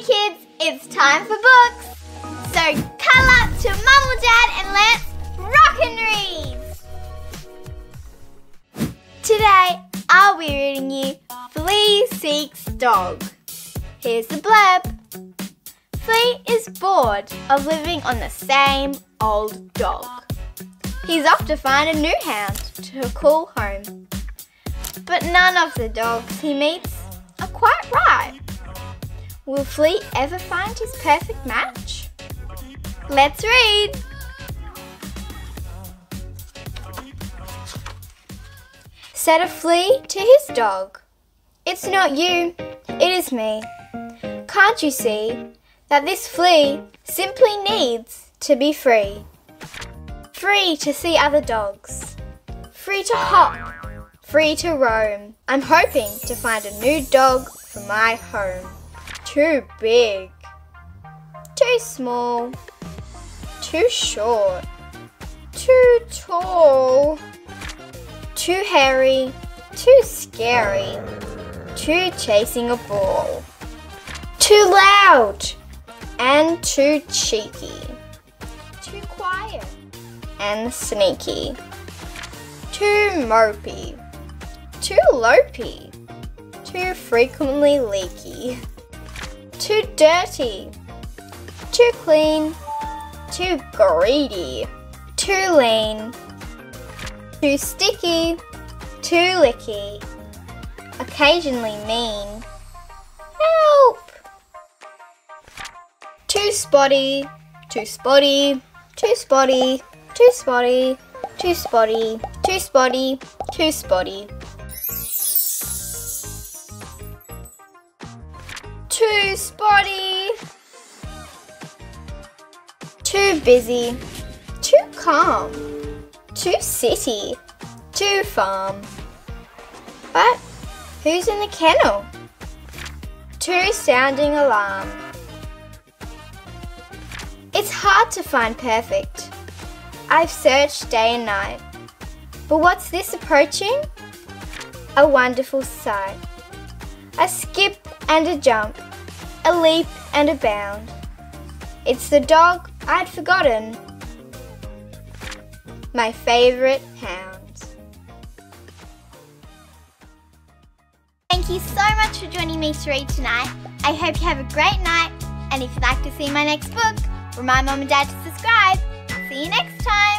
Hey kids, it's time for books! So cuddle up to Mum or Dad and let's rock and read! Today I'll be reading you Flea Seeks Dog. Here's the blurb. Flea is bored of living on the same old dog. He's off to find a new hound to call home. But none of the dogs he meets are quite right. Will Flea ever find his perfect match? Let's read! Said a flea to his dog, "It's not you, it is me. Can't you see that this flea simply needs to be free? Free to see other dogs, free to hop, free to roam. I'm hoping to find a new dog for my home. Too big, too small, too short, too tall, too hairy, too scary, too chasing a ball, too loud and too cheeky, too quiet and sneaky, too mopey, too lopey, too frequently leaky. Too dirty, too clean, too greedy, too lean, too sticky, too licky, occasionally mean. Help! Too spotty, too spotty, too spotty, too spotty, too spotty, too spotty, too spotty. Too spotty, too busy, too calm, too city, too farm. But who's in the kennel? Too sounding alarm. It's hard to find perfect. I've searched day and night. But what's this approaching? A wonderful sight. A skip and a jump. A leap and a bound. It's the dog I'd forgotten, my favourite hound. Thank you so much for joining me to read tonight. I hope you have a great night, and if you'd like to see my next book, remind Mum and Dad to subscribe. See you next time.